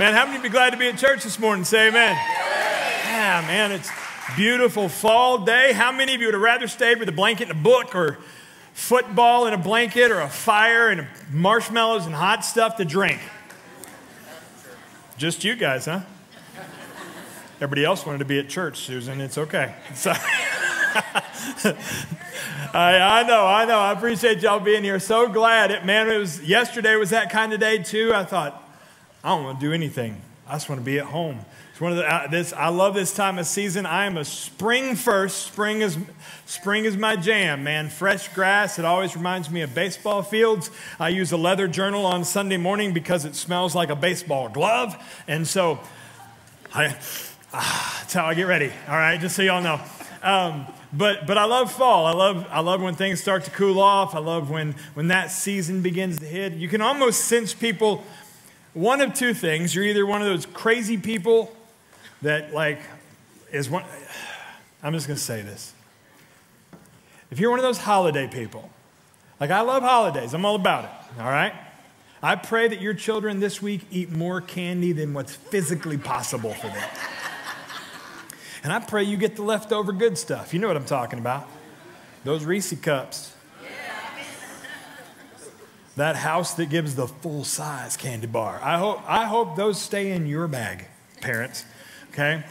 Man, how many of you glad to be at church this morning? Say amen. Yeah, man, it's beautiful fall day. How many of you would have rather stayed with a blanket and a book, or football and a blanket, or a fire and marshmallows and hot stuff to drink? Just you guys, huh? Everybody else wanted to be at church, Susan. It's okay. So, I know. I appreciate y'all being here. So glad it, man. It was yesterday was that kind of day too. I thought, I don't want to do anything. I just want to be at home. It's one of the, I love this time of season. I am a spring first. Spring is my jam, man. Fresh grass. It always reminds me of baseball fields. I use a leather journal on Sunday morning because it smells like a baseball glove, and so that's how I get ready. All right, just so y'all know. But I love fall. I love when things start to cool off. I love when that season begins to hit. You can almost sense people. One of two things: you're either one of those crazy people that I'm just going to say this. If you're one of those holiday people, like I love holidays, I'm all about it, all right? I pray that your children this week eat more candy than what's physically possible for them. And I pray you get the leftover good stuff. You know what I'm talking about. Those Reese cups. That house that gives the full-size candy bar. I hope those stay in your bag, parents, okay?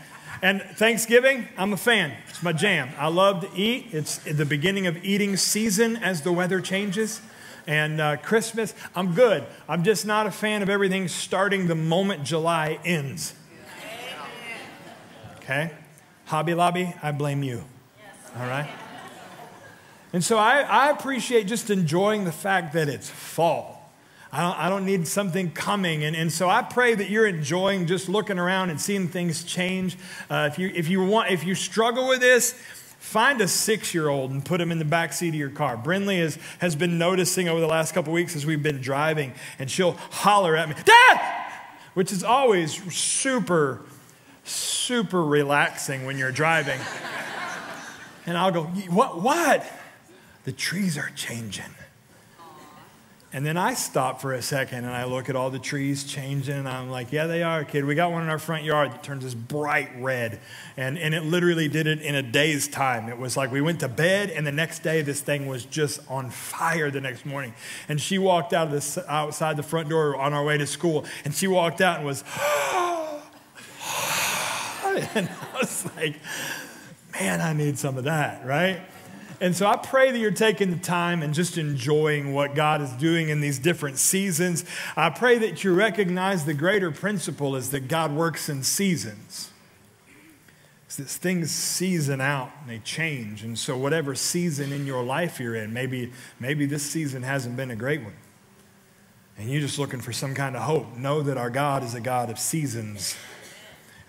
And Thanksgiving, I'm a fan. It's my jam. I love to eat. It's the beginning of eating season as the weather changes. And Christmas, I'm good. I'm just not a fan of everything starting the moment July ends. Okay? Hobby Lobby, I blame you. All right? And so I appreciate just enjoying the fact that it's fall. I don't need something coming. And so I pray that you're enjoying just looking around and seeing things change. If you struggle with this, find a 6-year-old and put him in the back seat of your car. Brindley has been noticing over the last couple weeks as we've been driving, and she'll holler at me, "Dad!" Which is always super, super relaxing when you're driving. And I'll go, what? The trees are changing. And then I stop for a second and I look at all the trees changing, and I'm like, yeah, they are, kid. We got one in our front yard that turns this bright red. And it literally did it in a day's time. It was like we went to bed, and the next day this thing was just on fire the next morning. And she walked out of the, outside the front door on our way to school, and she walked out and was, and I was like, man, I need some of that, right? And so I pray that you're taking the time and just enjoying what God is doing in these different seasons. I pray that you recognize the greater principle is that God works in seasons. It's that things season out and they change. And so whatever season in your life you're in, maybe this season hasn't been a great one, and you're just looking for some kind of hope, know that our God is a God of seasons.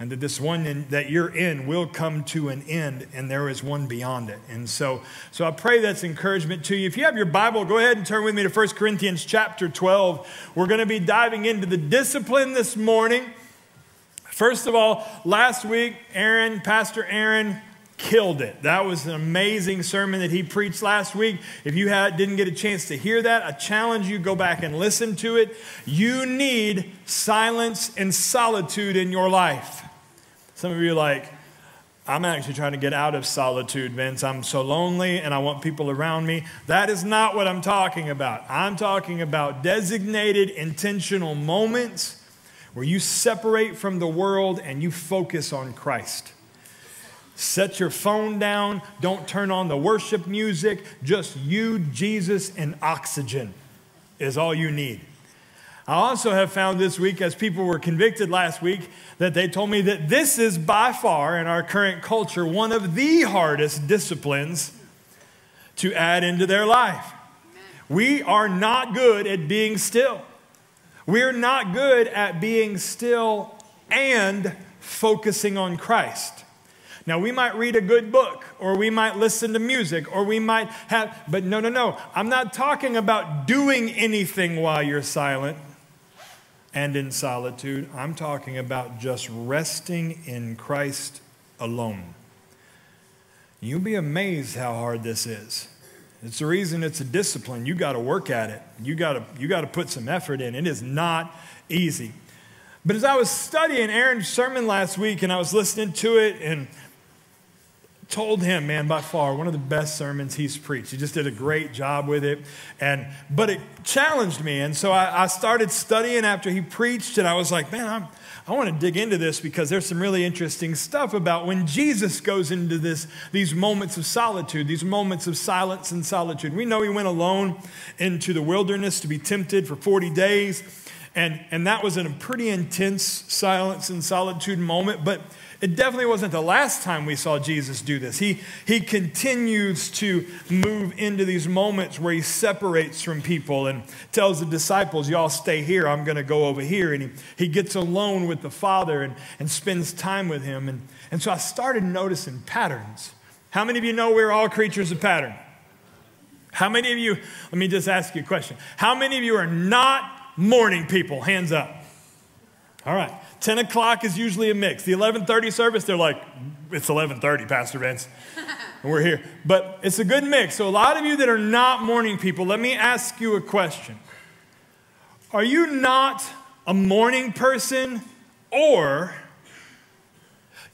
And that this one that you're in will come to an end, and there is one beyond it. And so I pray that's encouragement to you. If you have your Bible, go ahead and turn with me to 1 Corinthians chapter 12. We're going to be diving into the discipline this morning. First of all, last week, Pastor Aaron killed it. That was an amazing sermon that he preached last week. If you didn't get a chance to hear that, I challenge you, go back and listen to it. You need silence and solitude in your life. Some of you are like, I'm actually trying to get out of solitude, Vince. I'm so lonely and I want people around me. That is not what I'm talking about. I'm talking about designated, intentional moments where you separate from the world and you focus on Christ. Set your phone down. Don't turn on the worship music. Just you, Jesus, and oxygen is all you need. I also have found this week, as people were convicted last week, that they told me that this is by far, in our current culture, one of the hardest disciplines to add into their life. We are not good at being still. We're not good at being still and focusing on Christ. Now, we might read a good book, or we might listen to music, or we might have, but no. I'm not talking about doing anything while you're silent and in solitude. I'm talking about just resting in Christ alone. You'll be amazed how hard this is. It's the reason it's a discipline. You got to work at it. You got to put some effort in. It is not easy. But as I was studying Aaron's sermon last week and I was listening to it and told him, man, by far, one of the best sermons he's preached. He just did a great job with it. But it challenged me. And so I started studying after he preached, and I was like, man, I want to dig into this because there's some really interesting stuff about when Jesus goes into these moments of solitude, these moments of silence and solitude. We know he went alone into the wilderness to be tempted for 40 days, and that was in a pretty intense silence and solitude moment, but it definitely wasn't the last time we saw Jesus do this. He continues to move into these moments where he separates from people and tells the disciples, y'all stay here, I'm going to go over here. And he gets alone with the Father and spends time with him. And so I started noticing patterns. How many of you know we're all creatures of pattern? How many of you, let me just ask you a question. How many of you are not morning people? Hands up. All right. 10 o'clock is usually a mix. The 11:30 service, they're like, it's 11:30, Pastor Vince, and we're here. But it's a good mix. So a lot of you that are not morning people, let me ask you a question. Are you not a morning person, or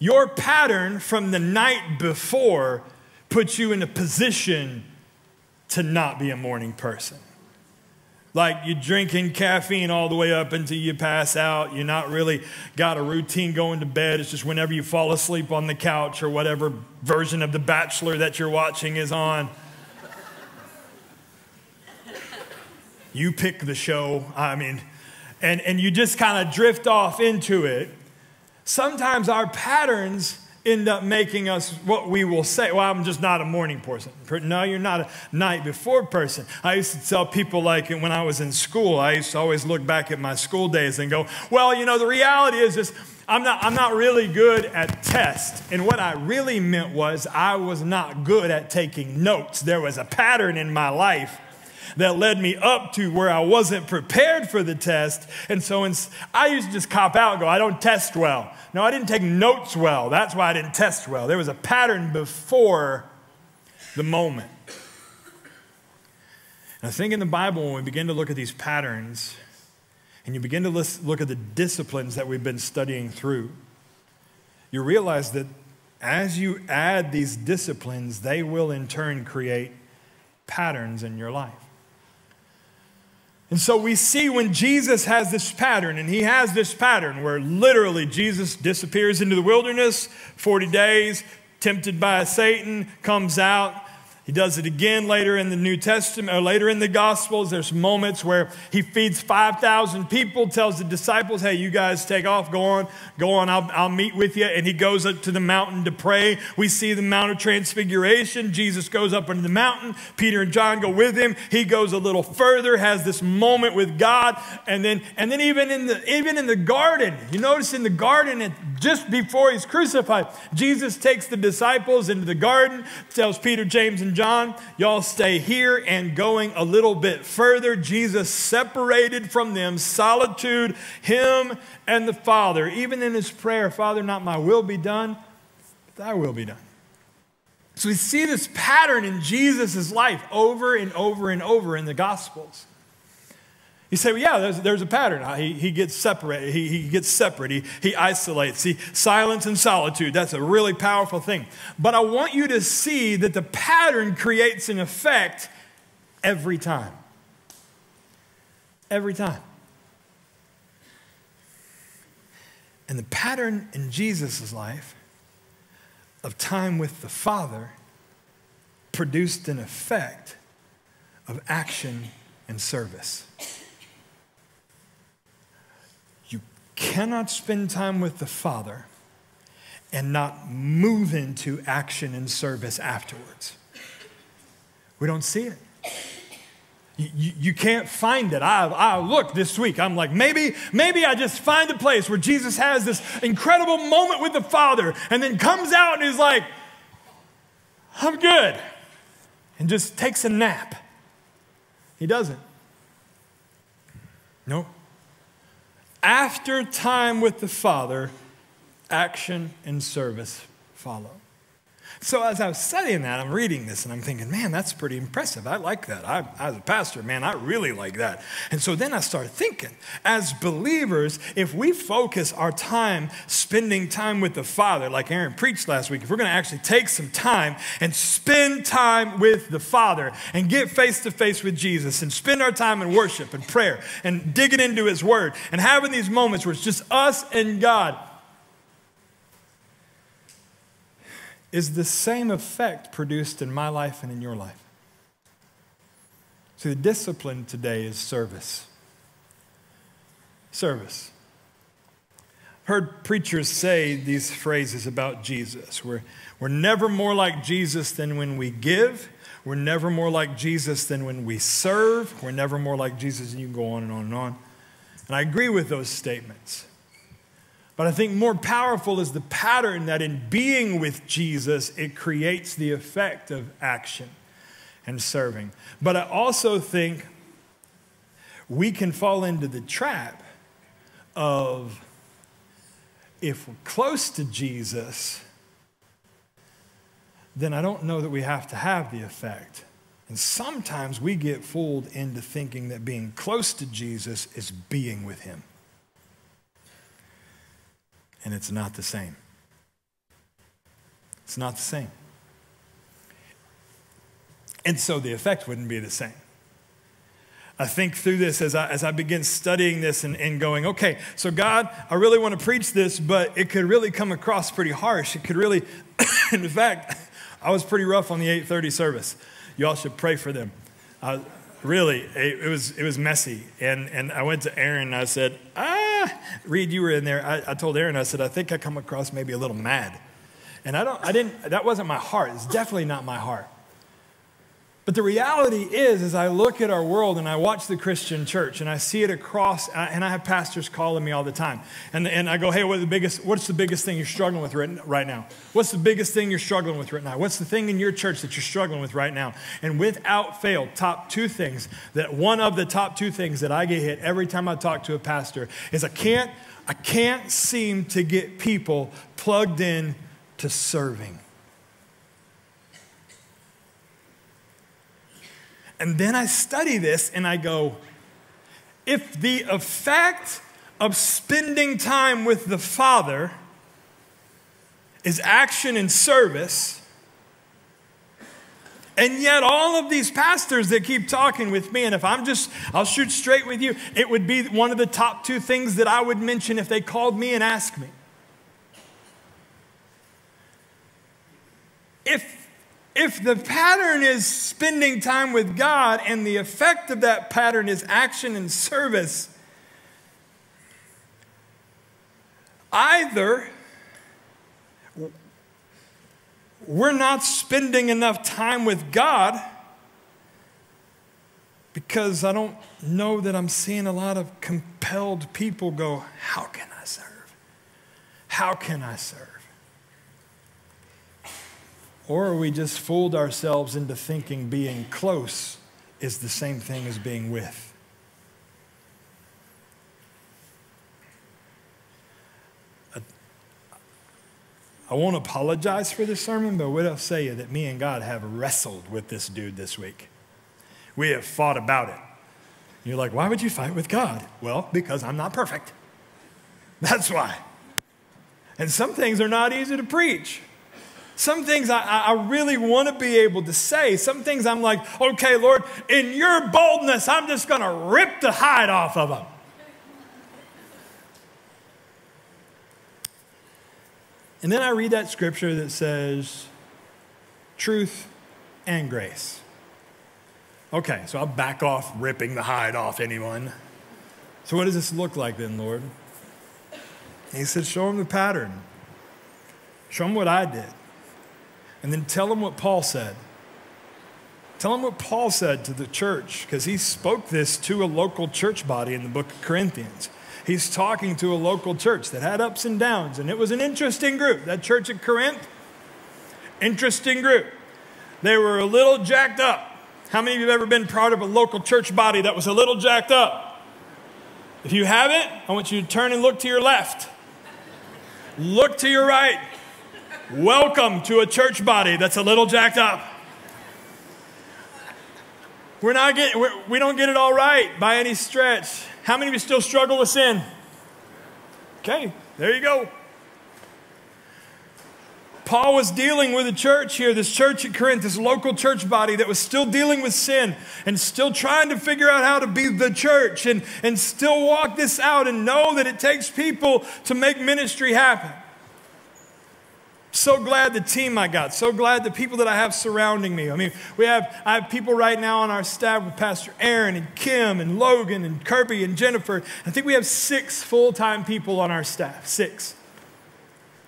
your pattern from the night before puts you in a position to not be a morning person? Like you're drinking caffeine all the way up until you pass out. You're not really got a routine going to bed. It's just whenever you fall asleep on the couch or whatever version of The Bachelor that you're watching is on. You pick the show, and you just kind of drift off into it. Sometimes our patterns end up making us what we will say. Well, I'm just not a morning person. No, you're not a night before person. I used to tell people, like when I was in school, I used to always look back at my school days and go, well, you know, the reality is just I'm not really good at tests. And what I really meant was I was not good at taking notes. There was a pattern in my life that led me up to where I wasn't prepared for the test. And so I used to just cop out and go, I don't test well. No, I didn't take notes well. That's why I didn't test well. There was a pattern before the moment. And I think in the Bible, when we begin to look at these patterns, and you begin to look at the disciplines that we've been studying through, you realize that as you add these disciplines, they will in turn create patterns in your life. And so we see when Jesus has this pattern, and he has this pattern where literally Jesus disappears into the wilderness, 40 days, tempted by Satan, comes out. He does it again later in the New Testament, or later in the Gospels. There's moments where he feeds 5,000 people, tells the disciples, hey, you guys take off, go on, I'll meet with you. And he goes up to the mountain to pray. We see the Mount of Transfiguration. Jesus goes up into the mountain. Peter and John go with him. He goes a little further, has this moment with God. And then even in the garden, you notice in the garden, just before he's crucified, Jesus takes the disciples into the garden, tells Peter, James, and John, y'all stay here. And going a little bit further, Jesus separated from them, solitude, him and the Father. Even in his prayer, Father, not my will be done, but thy will be done. So we see this pattern in Jesus' life over and over and over in the Gospels. You say, well, yeah, there's a pattern. He gets separated. He gets separate. He isolates. Silence and solitude. That's a really powerful thing. But I want you to see that the pattern creates an effect every time. Every time. And the pattern in Jesus' life of time with the Father produced an effect of action and service. Cannot spend time with the Father and not move into action and service afterwards. We don't see it. You can't find it. I looked this week. I'm like, maybe I just find a place where Jesus has this incredible moment with the Father and then comes out and is like, I'm good, and just takes a nap. He doesn't. Nope. After time with the Father, action and service follow. So as I was studying that, I'm reading this, and I'm thinking, man, that's pretty impressive. I like that. As a pastor, man, I really like that. And so then I started thinking, as believers, if we focus our time spending time with the Father, like Aaron preached last week, if we're going to actually take some time and spend time with the Father and get face-to-face with Jesus and spend our time in worship and prayer and digging into His Word and having these moments where it's just us and God, is the same effect produced in my life and in your life. So the discipline today is service. Service. I've heard preachers say these phrases about Jesus. We're never more like Jesus than when we give. We're never more like Jesus than when we serve. We're never more like Jesus, and you can go on and on and on. And I agree with those statements. But I think more powerful is the pattern that in being with Jesus, it creates the effect of action and serving. But I also think we can fall into the trap of, if we're close to Jesus, then I don't know that we have to have the effect. And sometimes we get fooled into thinking that being close to Jesus is being with Him. And it's not the same. It's not the same. And so the effect wouldn't be the same. I think through this as I begin studying this and going, okay, so God, I really want to preach this, but it could really come across pretty harsh. It could really, in fact, I was pretty rough on the 8:30 service. Y'all should pray for them. Really, it was messy. And I went to Aaron and I said, Reed, you were in there. I told Aaron, I said, I think I come across maybe a little mad. And that wasn't my heart. It's definitely not my heart. But the reality is, as I look at our world and I watch the Christian church and I see it across, and I have pastors calling me all the time. And I go, hey, what's the biggest thing you're struggling with right now? What's the biggest thing you're struggling with right now? What's the thing in your church that you're struggling with right now? And without fail, one of the top two things that I get hit every time I talk to a pastor is I can't seem to get people plugged in to serving. And then I study this and I go, if the effect of spending time with the Father is action and service, and yet all of these pastors that keep talking with me, and if I'll shoot straight with you, it would be one of the top two things that I would mention if they called me and asked me. If the pattern is spending time with God and the effect of that pattern is action and service, either we're not spending enough time with God, because I don't know that I'm seeing a lot of compelled people go, how can I serve? How can I serve? Or we just fooled ourselves into thinking being close is the same thing as being with. I won't apologize for this sermon, but what I'll say is that me and God have wrestled with this dude this week. We have fought about it. You're like, why would you fight with God? Well, because I'm not perfect. That's why. And some things are not easy to preach. Some things I really want to be able to say. Some things I'm like, okay, Lord, in your boldness, I'm just going to rip the hide off of them. And then I read that scripture that says, truth and grace. Okay, so I'll back off ripping the hide off anyone. So what does this look like then, Lord? And He said, show them the pattern. Show them what I did. And then tell them what Paul said. Tell them what Paul said to the church, because he spoke this to a local church body in the book of Corinthians. He's talking to a local church that had ups and downs, and it was an interesting group. That church at Corinth, interesting group. They were a little jacked up. How many of you have ever been part of a local church body that was a little jacked up? If you haven't, I want you to turn and look to your left. Look to your right. Welcome to a church body that's a little jacked up. We don't get it all right by any stretch. How many of you still struggle with sin? Okay, there you go. Paul was dealing with a church here, this church at Corinth, this local church body that was still dealing with sin and still trying to figure out how to be the church and still walk this out and know that it takes people to make ministry happen. So glad the team I got. So glad the people that I have surrounding me. I mean, I have people right now on our staff with Pastor Aaron and Kim and Logan and Kirby and Jennifer. I think we have 6 full-time people on our staff, 6,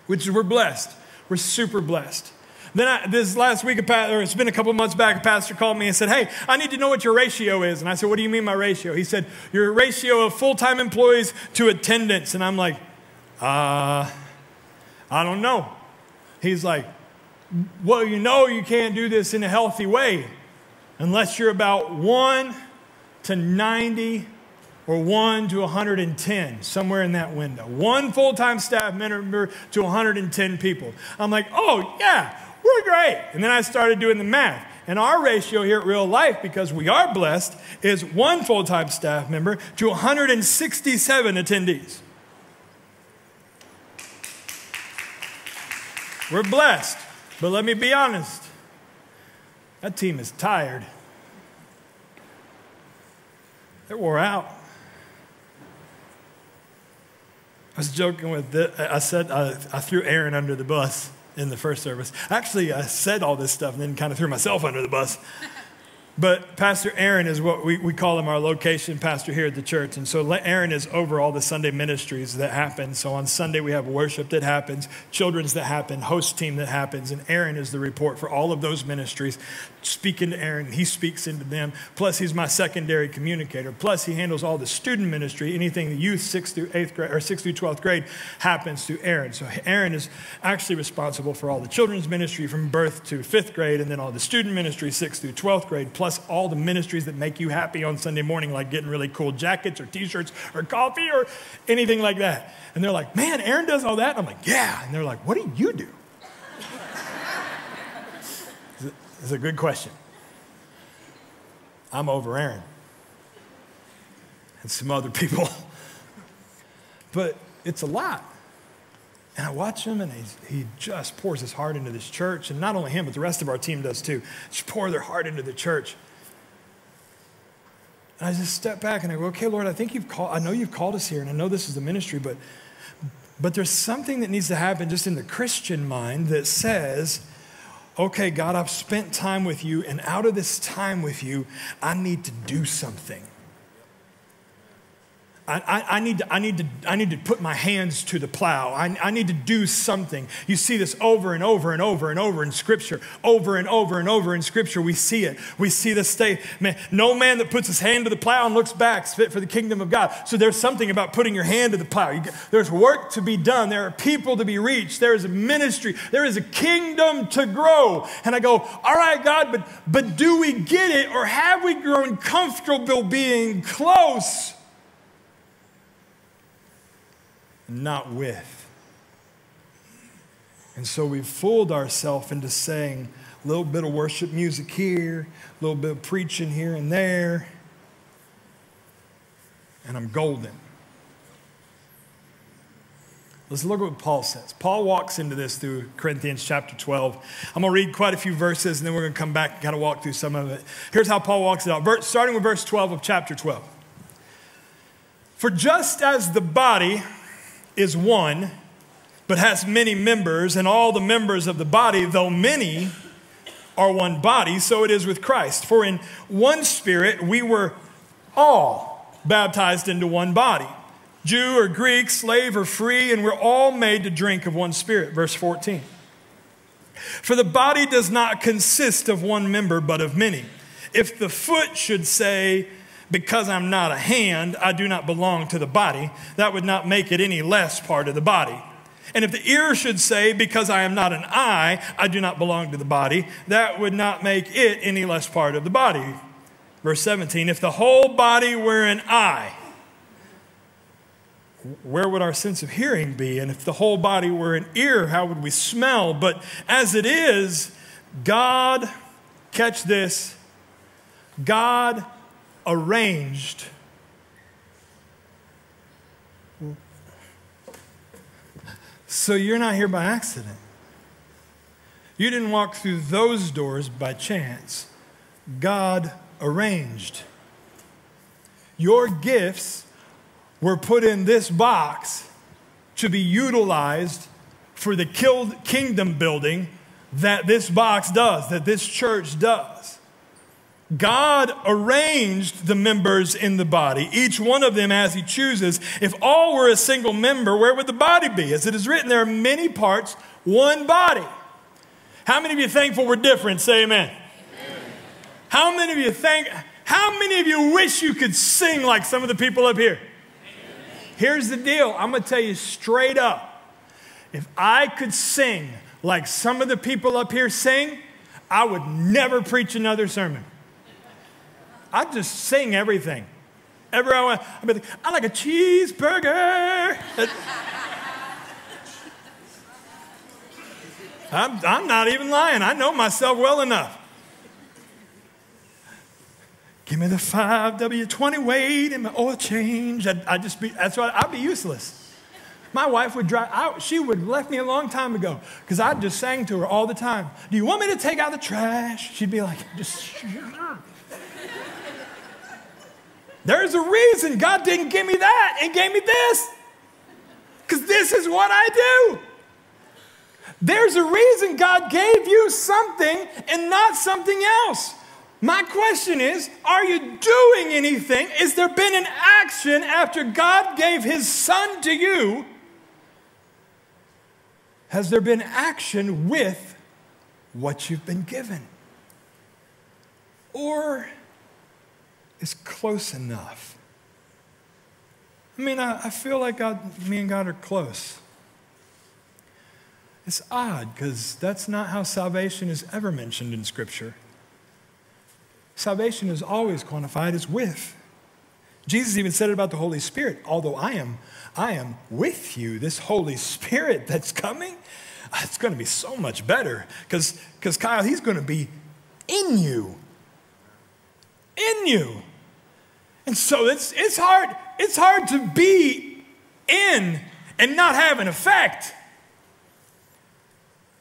which we're blessed. We're super blessed. Then this last week, or it's been a couple months back, a pastor called me and said, hey, I need to know what your ratio is. And I said, what do you mean by ratio? He said, your ratio of full-time employees to attendance. And I'm like, I don't know. He's like, well, you know you can't do this in a healthy way unless you're about 1 to 90 or 1 to 110, somewhere in that window. 1 full-time staff member to 110 people. I'm like, oh, yeah, we're great. And then I started doing the math. And our ratio here at Real Life, because we are blessed, is 1 full-time staff member to 167 attendees. We're blessed, but let me be honest. That team is tired. They're wore out. I was joking with this. I said, I threw Aaron under the bus in the first service. Actually, I said all this stuff and then kind of threw myself under the bus. But Pastor Aaron is what we call him, our location pastor here at the church. And so Aaron is over all the Sunday ministries that happen. So on Sunday, we have worship that happens, children's that happen, host team that happens. And Aaron is the report for all of those ministries. Speaking to Aaron, he speaks into them. Plus, he's my secondary communicator. Plus, he handles all the student ministry. Anything the youth 6th through 8th grade or 6th through 12th grade happens through Aaron. So Aaron is actually responsible for all the children's ministry from birth to 5th grade and then all the student ministry 6th through 12th grade. Plus all the ministries that make you happy on Sunday morning, like getting really cool jackets or T-shirts or coffee or anything like that. And they're like, man, Aaron does all that? And I'm like, yeah. And they're like, what do you do? It's a good question. I'm over Aaron and some other people. But it's a lot. And I watch him, and he just pours his heart into this church. And not only him, but the rest of our team does too. Just pour their heart into the church. And I just step back, and I go, okay, Lord, I know you've called us here, and I know this is the ministry, but there's something that needs to happen just in the Christian mind that says, okay, God, I've spent time with you, and out of this time with you, I need to do something. I need to put my hands to the plow. I need to do something. You see this over and over and over and over in Scripture. Over and over and over in Scripture, we see it. We see the statement, no man that puts his hand to the plow and looks back is fit for the kingdom of God. So there's something about putting your hand to the plow. There's work to be done. There are people to be reached. There is a ministry. There is a kingdom to grow. And I go, all right, God, but do we get it, or have we grown comfortable being close? Not with. And so we've fooled ourselves into saying a little bit of worship music here, a little bit of preaching here and there, and I'm golden. Let's look at what Paul says. Paul walks into this through Corinthians chapter 12. I'm going to read quite a few verses, and then we're going to come back and kind of walk through some of it. Here's how Paul walks it out, starting with verse 12 of chapter 12. For just as the body is one, but has many members, and all the members of the body, though many, are one body, so it is with Christ. For in one Spirit we were all baptized into one body, Jew or Greek, slave or free, and we're all made to drink of one Spirit. Verse 14. For the body does not consist of one member, but of many. If the foot should say, because I'm not a hand, I do not belong to the body, that would not make it any less part of the body. And if the ear should say, because I am not an eye, I do not belong to the body, that would not make it any less part of the body. Verse 17, if the whole body were an eye, where would our sense of hearing be? And if the whole body were an ear, how would we smell? But as it is, God, catch this, God arranged. So you're not here by accident. You didn't walk through those doors by chance. God arranged. Your gifts were put in this box to be utilized for the kingdom building that this box does, that this church does. God arranged the members in the body, each one of them as he chooses. If all were a single member, where would the body be? As it is written, there are many parts, one body. How many of you are thankful we're different? Say amen. Amen. How many of you think, how many of you wish you could sing like some of the people up here? Here's the deal. I'm going to tell you straight up. If I could sing like some of the people up here sing, I would never preach another sermon. I'd just sing everything. Everywhere I went, I'd be like, I like a cheeseburger. I'm not even lying. I know myself well enough. Give me the 5W20 weight and my oil change. I'd just be, that's why I'd be useless. My wife would drive out. She would have left me a long time ago because I just sang to her all the time. Do you want me to take out the trash? She'd be like, just. There's a reason God didn't give me that and gave me this. Because this is what I do. There's a reason God gave you something and not something else. My question is, are you doing anything? Is there been an action after God gave his son to you? Has there been action with what you've been given? Or is close enough? I mean, I feel like me and God are close. It's odd because that's not how salvation is ever mentioned in Scripture. Salvation is always quantified as with. Jesus even said it about the Holy Spirit. Although I am with you, this Holy Spirit that's coming, it's going to be so much better. Because Kyle, he's going to be in you. In you. And so it's hard to be in and not have an effect.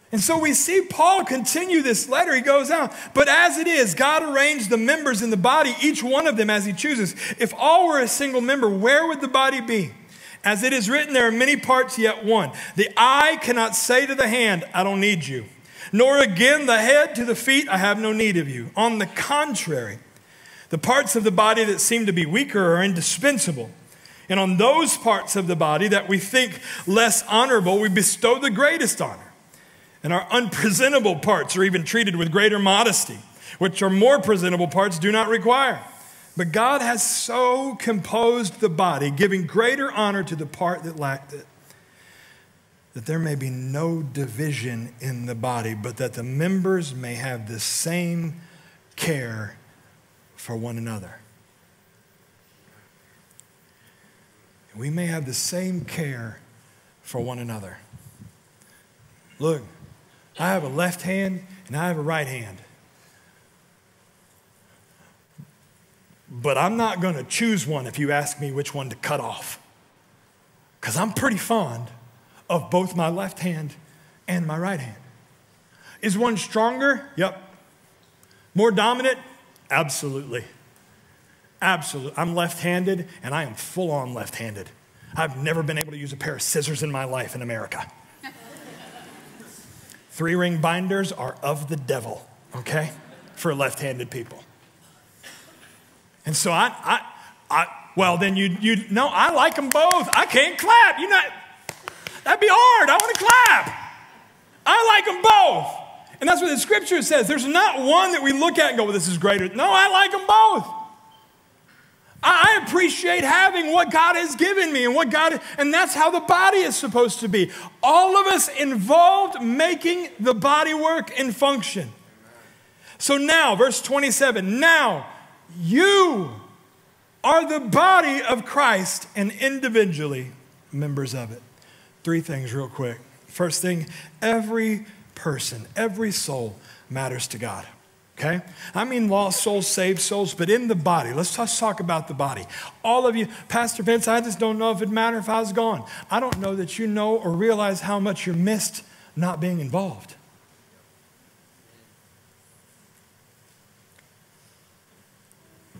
And so we see Paul continue this letter. He goes on. But as it is, God arranged the members in the body, each one of them as he chooses. If all were a single member, where would the body be? As it is written, there are many parts, yet one. The eye cannot say to the hand, I don't need you. Nor again the head to the feet, I have no need of you. On the contrary, the parts of the body that seem to be weaker are indispensable. And on those parts of the body that we think less honorable, we bestow the greatest honor. And our unpresentable parts are even treated with greater modesty, which our more presentable parts do not require. But God has so composed the body, giving greater honor to the part that lacked it, that there may be no division in the body, but that the members may have the same care for one another. We may have the same care for one another. Look. I have a left hand and I have a right hand. But I'm not going to choose one if you ask me which one to cut off. Because I'm pretty fond of both my left hand and my right hand. Is one stronger? Yep. More dominant? Absolutely. Absolutely. I'm left-handed and I am full-on left-handed. I've never been able to use a pair of scissors in my life in America. Three-ring binders are of the devil, okay, for left-handed people. And so well, I like them both. I can't clap. You're not, that'd be hard. I want to clap. I like them both. And that's what the Scripture says. There's not one that we look at and go, well, this is greater. No, I like them both. I appreciate having what God has given me and what God, and that's how the body is supposed to be. All of us involved making the body work and function. So now, verse 27, now you are the body of Christ and individually members of it. Three things real quick. First thing, every person, every soul matters to God, okay? I mean lost souls, saved souls, but in the body. Let's just talk about the body. All of you, Pastor Vince, I just don't know if it'd matter if I was gone. I don't know that you know or realize how much you're missed not being involved.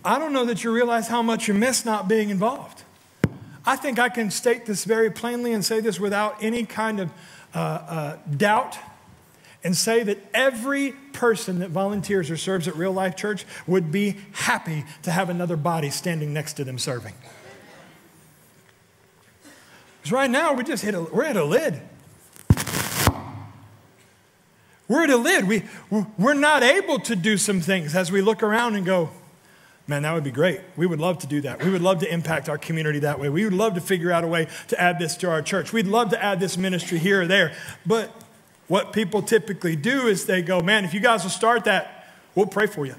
I don't know that you realize how much you miss not being involved. I think I can state this very plainly and say this without any kind of doubt and say that every person that volunteers or serves at Real Life Church would be happy to have another body standing next to them serving. Because right now, we just we're at a lid. We're at a lid. We're not able to do some things as we look around and go, man, that would be great. We would love to do that. We would love to impact our community that way. We would love to figure out a way to add this to our church. We'd love to add this ministry here or there. But what people typically do is they go, man, if you guys will start that, we'll pray for you.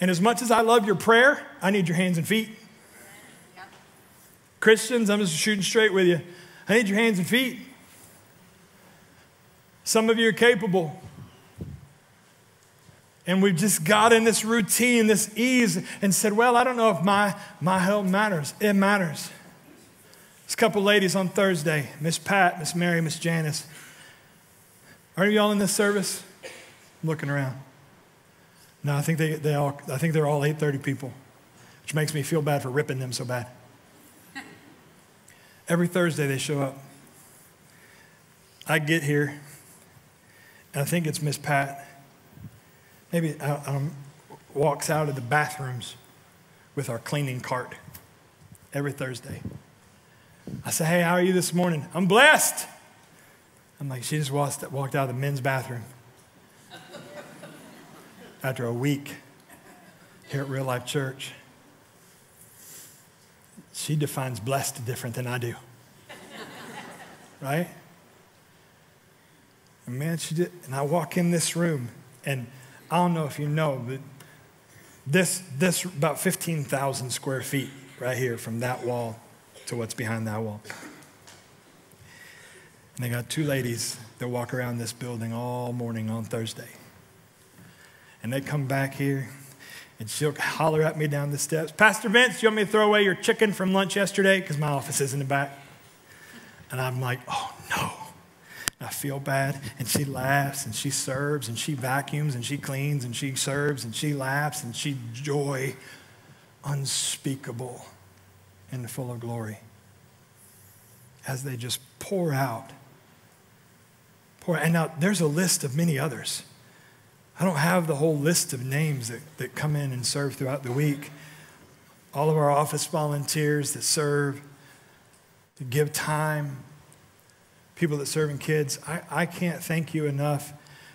And as much as I love your prayer, I need your hands and feet. Yep. Christians, I'm just shooting straight with you. I need your hands and feet. Some of you are capable. And we've just got in this routine, this ease, and said, well, I don't know if my help matters. It matters. There's a couple ladies on Thursday, Miss Pat, Miss Mary, Miss Janice. Are you all in this service? I'm looking around. No, I think they're all 8:30 people, which makes me feel bad for ripping them so bad. Every Thursday they show up. I get here, and I think it's Miss Pat. Maybe walks out of the bathrooms with our cleaning cart every Thursday. I say, hey, how are you this morning? I'm blessed. I'm like, she just walked out of the men's bathroom after a week here at Real Life Church. She defines blessed different than I do, right? And man, she did. And I walk in this room, and I don't know if you know, but this about 15,000 square feet right here from that wall to what's behind that wall. And they got two ladies that walk around this building all morning on Thursday. And they come back here, and she'll holler at me down the steps, Pastor Vince, you want me to throw away your chicken from lunch yesterday? Because my office is in the back. And I'm like, oh, no. I feel bad, and she laughs, and she serves, and she vacuums, and she cleans, and she serves, and she laughs, and she joy unspeakable and full of glory as they just pour out. And now there's a list of many others. I don't have the whole list of names that come in and serve throughout the week. All of our office volunteers that serve, to give time, people that serving kids, I can't thank you enough.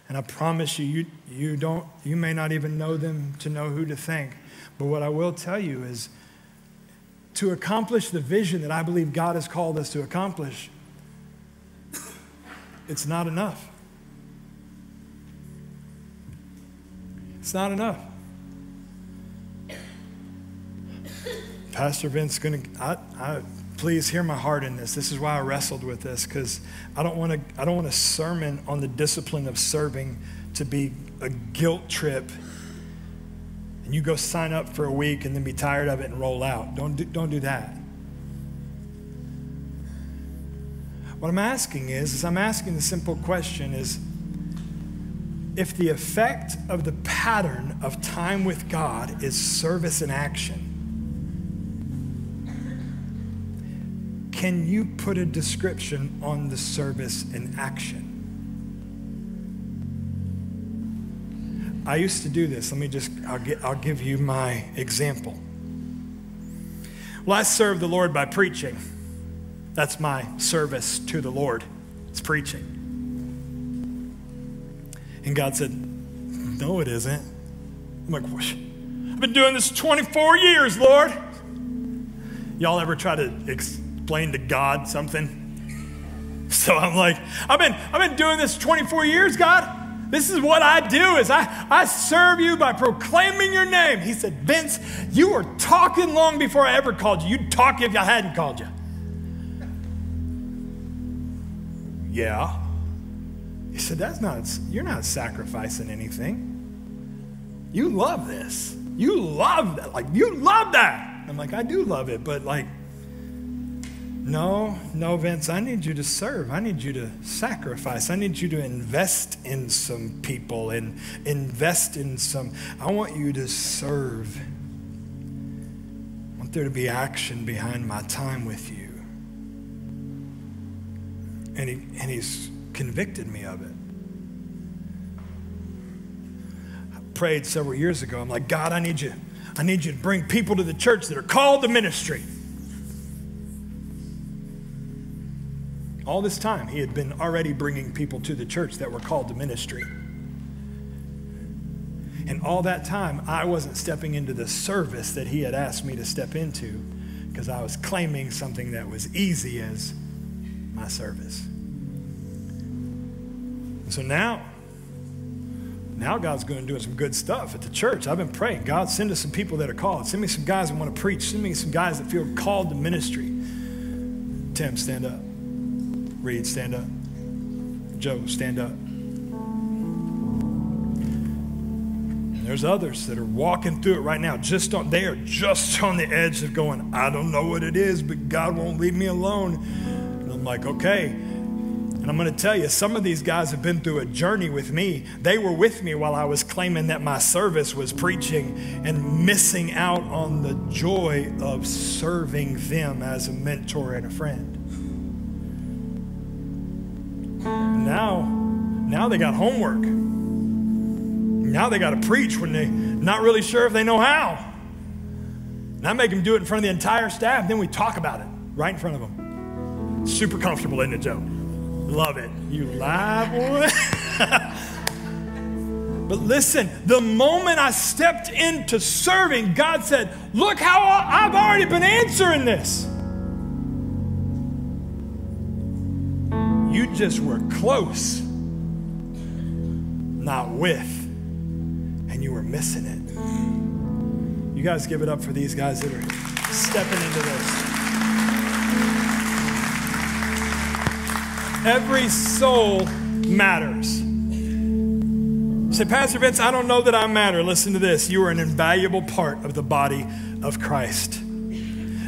And I promise you, you may not even know them to know who to thank. But what I will tell you is to accomplish the vision that I believe God has called us to accomplish, it's not enough. It's not enough. Pastor Vince, please hear my heart in this. This is why I wrestled with this, because I don't want a sermon on the discipline of serving to be a guilt trip and you go sign up for a week and then be tired of it and roll out. Don't do that. What I'm asking is I'm asking the simple question is, if the effect of the pattern of time with God is service in action, can you put a description on the service in action? I used to do this. I'll give you my example. Well, I serve the Lord by preaching. That's my service to the Lord. It's preaching. And God said, no, it isn't. I'm like, I've been doing this 24 years, Lord. Y'all ever try to explain to God something? So I'm like, I've been doing this 24 years, God. This is what I do, is I serve you by proclaiming your name. He said, Vince, you were talking long before I ever called you. You'd talk if I hadn't called you. Yeah. He said, you're not sacrificing anything. You love this. You love that. Like, you love that. I'm like, I do love it, but like, no, Vince, I need you to serve. I need you to sacrifice. I need you to invest in some people and invest in some. I want you to serve. I want there to be action behind my time with you. And he's convicted me of it. I prayed several years ago. I'm like, God, I need you to bring people to the church that are called to ministry. All this time, he had been already bringing people to the church that were called to ministry. And all that time, I wasn't stepping into the service that he had asked me to step into because I was claiming something that was easy as my service. So now God's going to do some good stuff at the church. I've been praying, God, send us some people that are called. Send me some guys that want to preach. Send me some guys that feel called to ministry. Tim, stand up. Reed, stand up. Joe, stand up. And there's others that are walking through it right now. They are just on the edge of going, I don't know what it is, but God won't leave me alone. And I'm like, okay. And I'm going to tell you, some of these guys have been through a journey with me. They were with me while I was claiming that my service was preaching and missing out on the joy of serving them as a mentor and a friend. Now they got homework. Now they got to preach when they're not really sure if they know how. And I make them do it in front of the entire staff. Then we talk about it right in front of them. Super comfortable, isn't it, Joe? Love it. You lie, boy. But listen, the moment I stepped into serving, God said, look how I've already been answering this. You just were close, not with, and you were missing it. You guys give it up for these guys that are stepping into this. Every soul matters. You say, Pastor Vince, I don't know that I matter. Listen to this. You are an invaluable part of the body of Christ.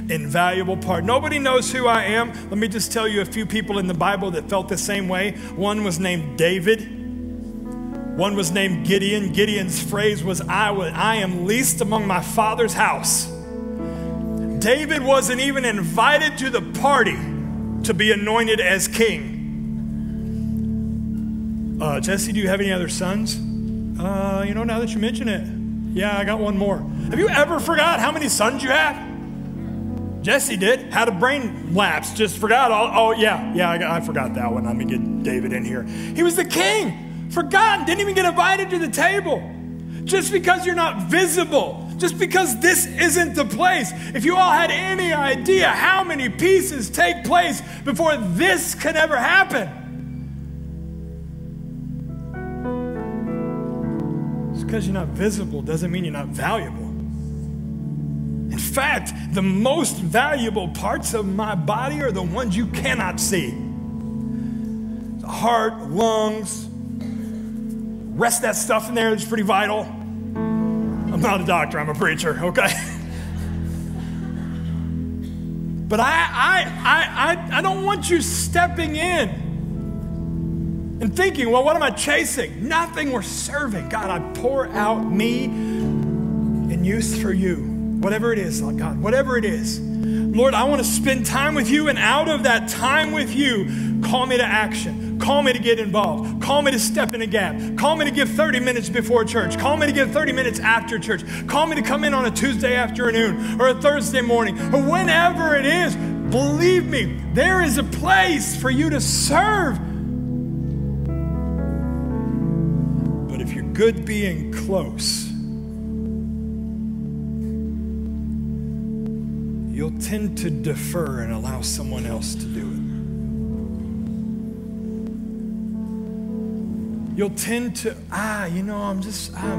Invaluable part. Nobody knows who I am. Let me just tell you a few people in the Bible that felt the same way. One was named David. One was named Gideon. Gideon's phrase was, I am least among my father's house. David wasn't even invited to the party to be anointed as king. Jesse, do you have any other sons? Now that you mention it, yeah, I got one more. Have you ever forgot how many sons you have? Jesse did, had a brain lapse, just forgot all. Oh, yeah, I forgot that one. Let me get David in here. He was the king, forgotten, didn't even get invited to the table. Just because you're not visible, just because this isn't the place. If you all had any idea how many pieces take place before this can ever happen. Just because you're not visible doesn't mean you're not valuable. In fact, the most valuable parts of my body are the ones you cannot see. The heart, lungs, rest that stuff in there. It's pretty vital. I'm not a doctor, I'm a preacher, okay? But I don't want you stepping in and thinking, well, what am I chasing? Nothing, we're serving. God, I pour out me in use for you. Whatever it is, Lord God, whatever it is. Lord, I want to spend time with you, and out of that time with you, call me to action. Call me to get involved. Call me to step in a gap. Call me to give 30 minutes before church. Call me to give 30 minutes after church. Call me to come in on a Tuesday afternoon or a Thursday morning or whenever it is. Believe me, there is a place for you to serve. But if you're good being close, you'll tend to defer and allow someone else to do it. You'll tend to, I'm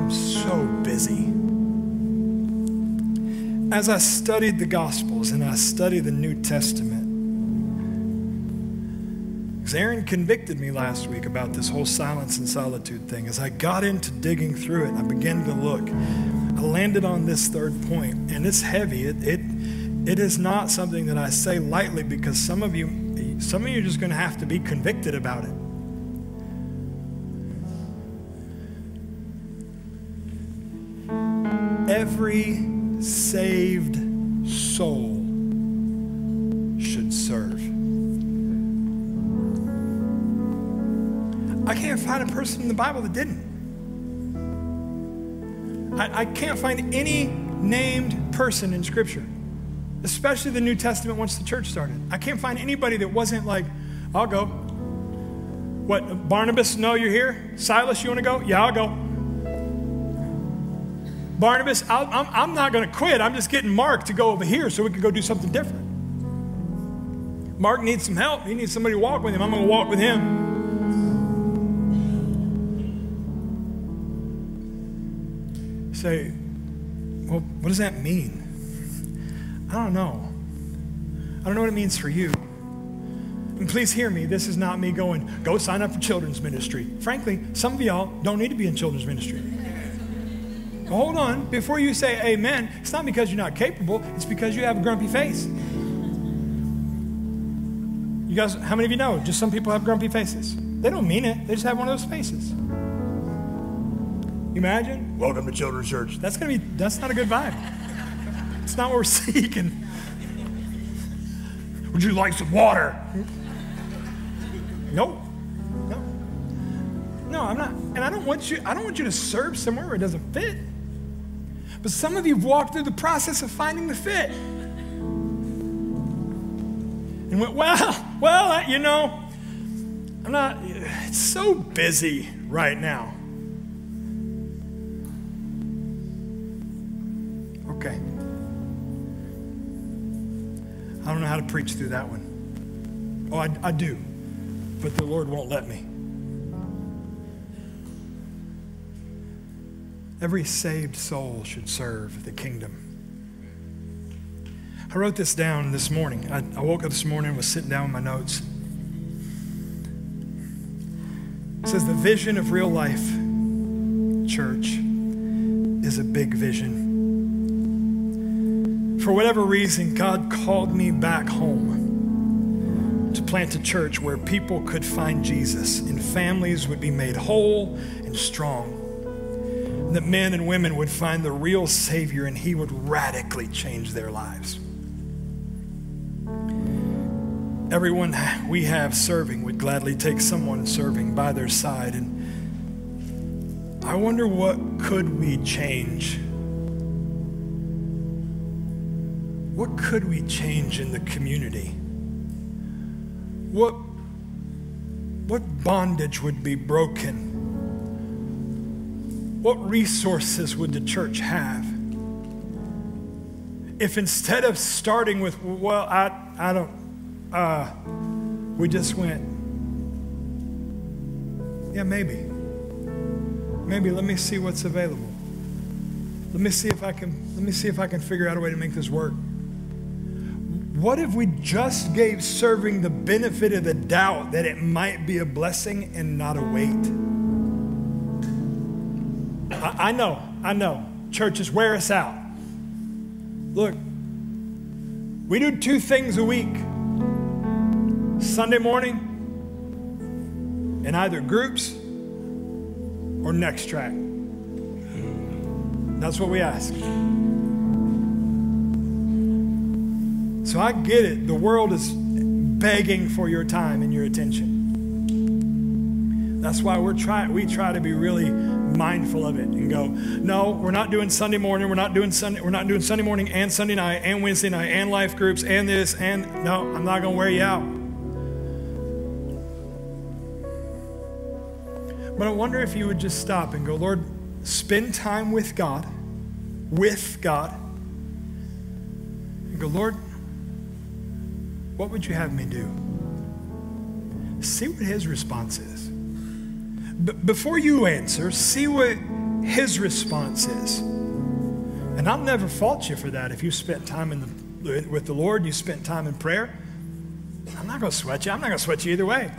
so busy. As I studied the Gospels and I studied the New Testament, Because Aaron convicted me last week about this whole silence and solitude thing. As I got into digging through it, I began to look. I landed on this third point, and it's heavy. It is not something that I say lightly, because some of you are just going to have to be convicted about it. Every saved soul should serve. I can't find a person in the Bible that didn't. I can't find any named person in Scripture, especially the New Testament once the church started. I can't find anybody that wasn't like, I'll go. What, Barnabas, no, you're here? Silas, you want to go? Yeah, I'll go. Barnabas, I'm not going to quit. I'm just getting Mark to go over here so we can go do something different. Mark needs some help. He needs somebody to walk with him. I'm going to walk with him. You say, well, what does that mean? I don't know. I don't know what it means for you. And please hear me. This is not me going, go sign up for children's ministry. Frankly, some of y'all don't need to be in children's ministry. Hold on. Before you say amen, it's not because you're not capable. It's because you have a grumpy face. You guys, how many of you know? Just some people have grumpy faces. They don't mean it. They just have one of those faces. You imagine? Welcome to Children's Church. That's not a good vibe. It's not what we're seeking. Would you like some water? Nope. No, I'm not, and I don't want you to serve somewhere where it doesn't fit. But some of you have walked through the process of finding the fit. And went, well, you know, I'm not, it's so busy right now. Okay. I don't know how to preach through that one. Oh, I do, but the Lord won't let me. Every saved soul should serve the kingdom. I wrote this down this morning. I woke up this morning and was sitting down with my notes. It says, the vision of Real Life Church is a big vision. For whatever reason, God called me back home to plant a church where people could find Jesus and families would be made whole and strong. That men and women would find the real Savior and He would radically change their lives. Everyone we have serving would gladly take someone serving by their side. And I wonder, what could we change? What could we change in the community? What bondage would be broken? What resources would the church have if, instead of starting with, well, I don't, we just went, yeah, maybe let me see what's available. Let me see if I can figure out a way to make this work. What if we just gave serving the benefit of the doubt that it might be a blessing and not a weight? I know. Churches wear us out. Look, we do two things a week. Sunday morning in either groups or next track. That's what we ask. So I get it. The world is begging for your time and your attention. That's why we try to be really mindful of it and go, no, we're not doing Sunday morning, we're not doing Sunday morning and Sunday night and Wednesday night and life groups and this, and no, I'm not gonna wear you out. But I wonder if you would just stop and go, Lord, spend time with God, and go, Lord, what would you have me do? See what His response is. Before you answer, see what His response is. And I'll never fault you for that. If you spent time with the Lord, you spent time in prayer, I'm not going to sweat you. I'm not going to sweat you either way.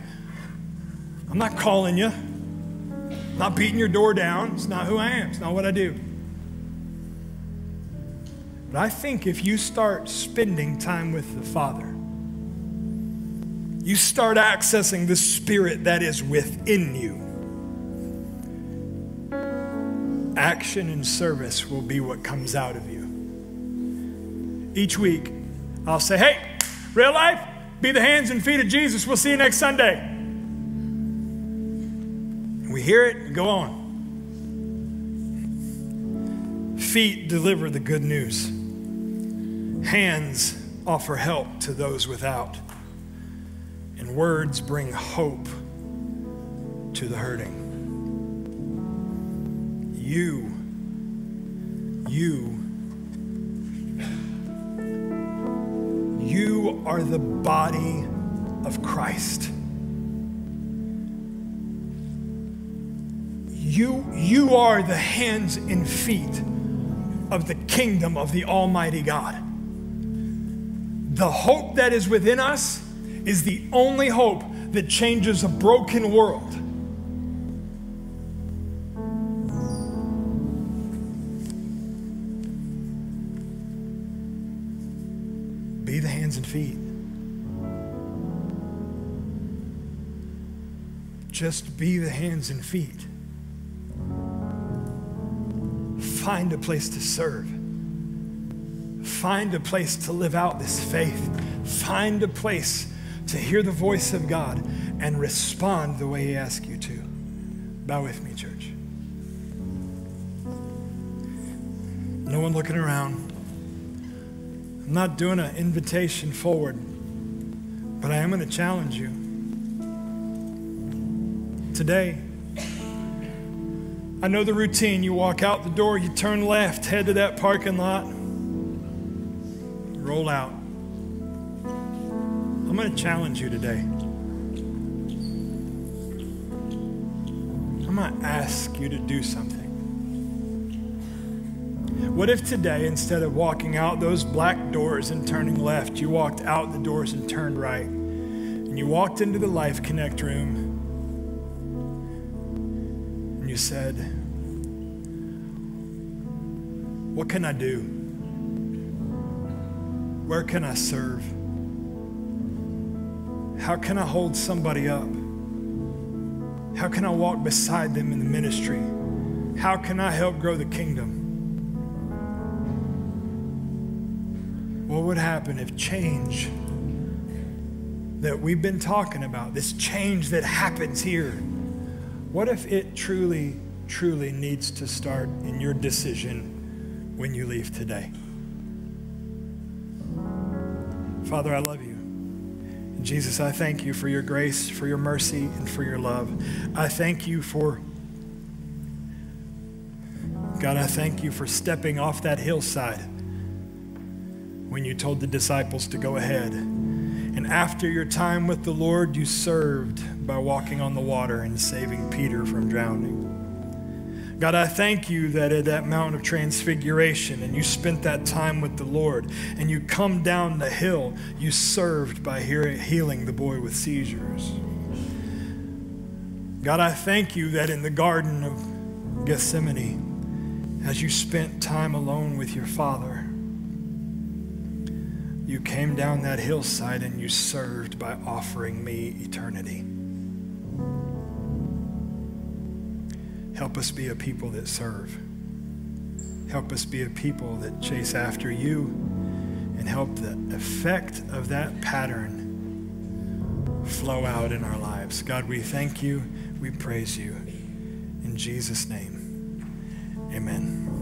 I'm not calling you. I'm not beating your door down. It's not who I am. It's not what I do. But I think if you start spending time with the Father, you start accessing the Spirit that is within you, action and service will be what comes out of you. Each week, I'll say, hey, Real Life, be the hands and feet of Jesus. We'll see you next Sunday. And we hear it, we go on. Feet deliver the good news. Hands offer help to those without. And words bring hope to the hurting. You are the body of Christ. You are the hands and feet of the kingdom of the Almighty God. The hope that is within us is the only hope that changes a broken world. Be the hands and feet. Just be the hands and feet. Find a place to serve. Find a place to live out this faith. Find a place to hear the voice of God and respond the way He asks you to. Bow with me, church. No one looking around. I'm not doing an invitation forward, but I am going to challenge you. Today, I know the routine. You walk out the door, you turn left, head to that parking lot, roll out. I'm going to challenge you today. I'm going to ask you to do something. What if today, instead of walking out those black doors and turning left, you walked out the doors and turned right, and you walked into the Life Connect room, and you said, what can I do? Where can I serve? How can I hold somebody up? How can I walk beside them in the ministry? How can I help grow the kingdom? What would happen if change that we've been talking about, this change that happens here, what if it truly, truly needs to start in your decision when you leave today? Father, I love you. Jesus, I thank you for your grace, for your mercy, and for your love. I thank you for, God, I thank you for stepping off that hillside when you told the disciples to go ahead. And after your time with the Lord, you served by walking on the water and saving Peter from drowning. God, I thank you that at that Mount of Transfiguration, and you spent that time with the Lord, and you come down the hill, you served by healing the boy with seizures. God, I thank you that in the Garden of Gethsemane, as you spent time alone with your Father, you came down that hillside and you served by offering me eternity. Help us be a people that serve. Help us be a people that chase after you, and help the effect of that pattern flow out in our lives. God, we thank you. We praise you. In Jesus' name, amen.